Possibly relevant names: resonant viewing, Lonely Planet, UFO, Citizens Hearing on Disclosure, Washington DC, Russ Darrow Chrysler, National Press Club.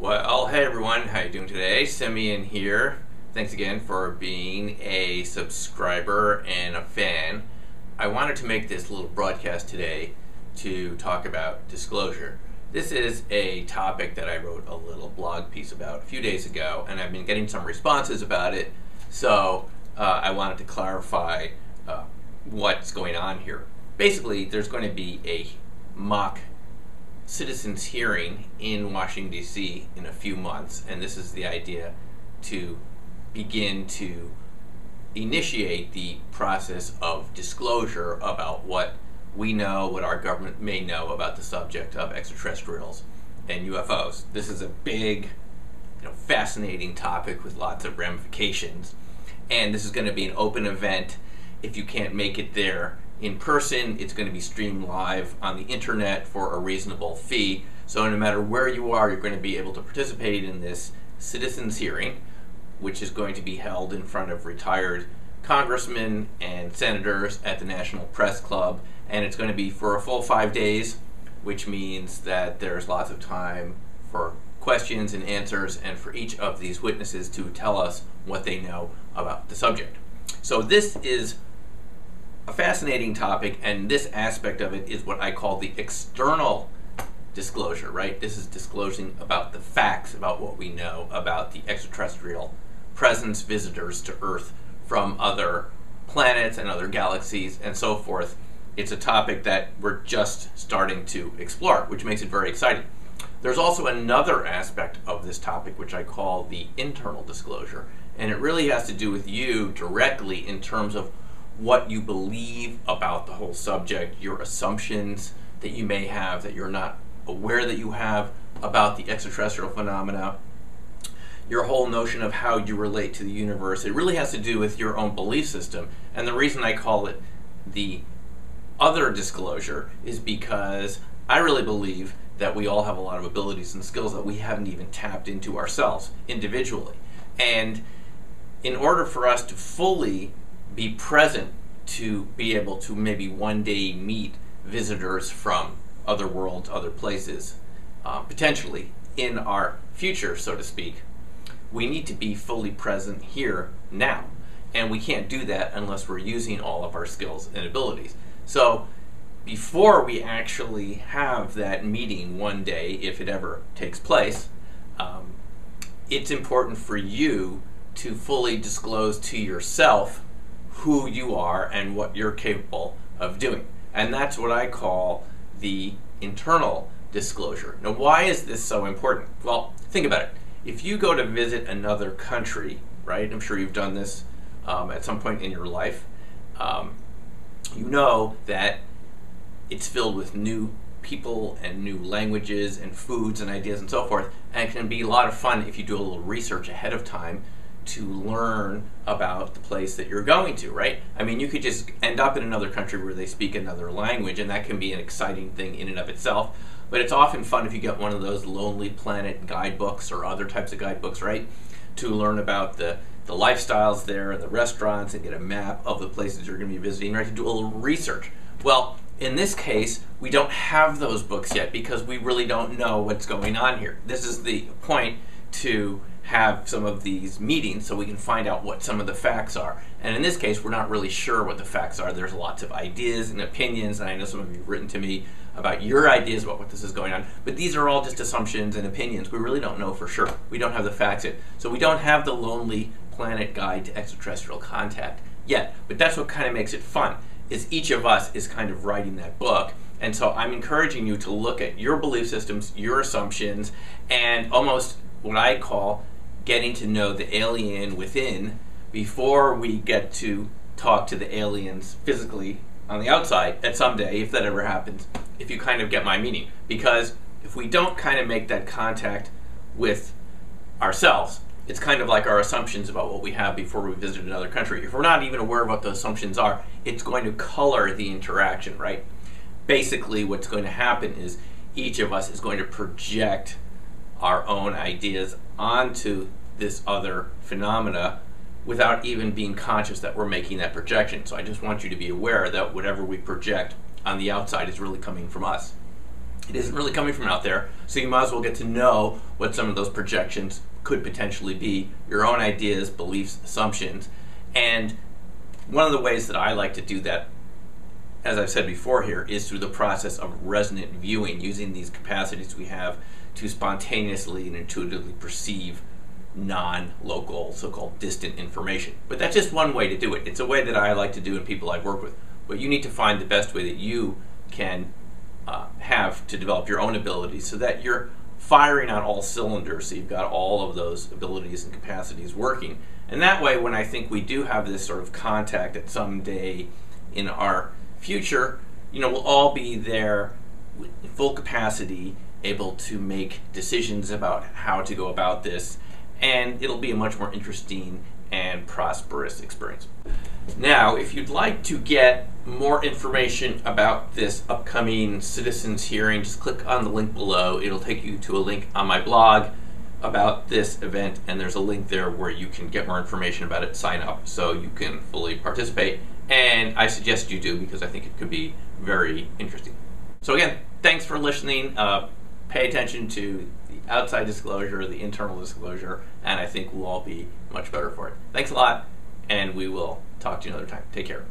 Well, hey everyone, how you doing today? Semi in here. Thanks again for being a subscriber and a fan. I wanted to make this little broadcast today to talk about disclosure. This is a topic that I wrote a little blog piece about a few days ago, and I've been getting some responses about it, so I wanted to clarify what's going on here. Basically, there's going to be a mock Citizens Hearing in Washington DC in a few months, and this is the idea to begin to initiate the process of disclosure about what we know, what our government may know about the subject of extraterrestrials and UFOs. This is a big, fascinating topic with lots of ramifications, and this is going to be an open event. If you can't make it there in person, it's going to be streamed live on the internet for a reasonable fee. So no matter where you are, you're going to be able to participate in this citizens hearing, which is going to be held in front of retired congressmen and senators at the National Press Club. And it's going to be for a full 5 days, which means that there's lots of time for questions and answers and for each of these witnesses to tell us what they know about the subject. So this is a fascinating topic, and this aspect of it is what I call the external disclosure, right? This is disclosing about the facts, about what we know about the extraterrestrial presence, visitors to Earth from other planets and other galaxies and so forth. It's a topic that we're just starting to explore, which makes it very exciting. There's also another aspect of this topic which I call the internal disclosure, and it really has to do with you directly in terms of what you believe about the whole subject, your assumptions that you may have, that you're not aware that you have about the extraterrestrial phenomena, your whole notion of how you relate to the universe. It really has to do with your own belief system. And the reason I call it the other disclosure is because I really believe that we all have a lot of abilities and skills that we haven't even tapped into ourselves individually. And in order for us to fully be present, to be able to maybe one day meet visitors from other worlds, other places, potentially in our future, so to speak, we need to be fully present here now. And we can't do that unless we're using all of our skills and abilities. So before we actually have that meeting one day, if it ever takes place, it's important for you to fully disclose to yourself who you are and what you're capable of doing. And that's what I call the internal disclosure. Now, why is this so important? Well, think about it. If you go to visit another country, right, I'm sure you've done this at some point in your life, you know that it's filled with new people and new languages and foods and ideas and so forth, and it can be a lot of fun if you do a little research ahead of time to learn about the place that you're going to, right? I mean, you could just end up in another country where they speak another language, and that can be an exciting thing in and of itself. But it's often fun if you get one of those Lonely Planet guidebooks or other types of guidebooks, right? To learn about the lifestyles there and the restaurants and get a map of the places you're going to be visiting, right? To do a little research. Well, in this case, we don't have those books yet because we really don't know what's going on here. This is the point to have some of these meetings so we can find out what some of the facts are. And in this case, we're not really sure what the facts are. There's lots of ideas and opinions, and I know some of you have written to me about your ideas about what this is going on, but these are all just assumptions and opinions. We really don't know for sure. We don't have the facts yet. So we don't have the Lonely Planet Guide to Extraterrestrial Contact yet, but that's what kind of makes it fun, is each of us is kind of writing that book. And so I'm encouraging you to look at your belief systems, your assumptions, and almost what I call getting to know the alien within before we get to talk to the aliens physically on the outside at some day, if that ever happens, if you kind of get my meaning. Because if we don't kind of make that contact with ourselves, it's kind of like our assumptions about what we have before we visit another country. If we're not even aware of what the assumptions are, it's going to color the interaction, right? Basically, what's going to happen is each of us is going to project our own ideas onto this other phenomena without even being conscious that we're making that projection. So I just want you to be aware that whatever we project on the outside is really coming from us. It isn't really coming from out there, so you might as well get to know what some of those projections could potentially be, your own ideas, beliefs, assumptions. And one of the ways that I like to do that, as I've said before here, is through the process of resonant viewing, using these capacities we have to spontaneously and intuitively perceive non-local, so-called distant information. But that's just one way to do it. It's a way that I like to do and people I've worked with. But you need to find the best way that you can have to develop your own abilities so that you're firing on all cylinders, so you've got all of those abilities and capacities working. And that way, when I think we do have this sort of contact at some day in our future, you know, we'll all be there with full capacity, able to make decisions about how to go about this, and it'll be a much more interesting and prosperous experience. Now, if you'd like to get more information about this upcoming Citizens Hearing, just click on the link below. It'll take you to a link on my blog about this event, and there's a link there where you can get more information about it, sign up so you can fully participate. And I suggest you do, because I think it could be very interesting. So again, thanks for listening. Pay attention to the outside disclosure, the internal disclosure, and I think we'll all be much better for it. Thanks a lot, and we will talk to you another time. Take care.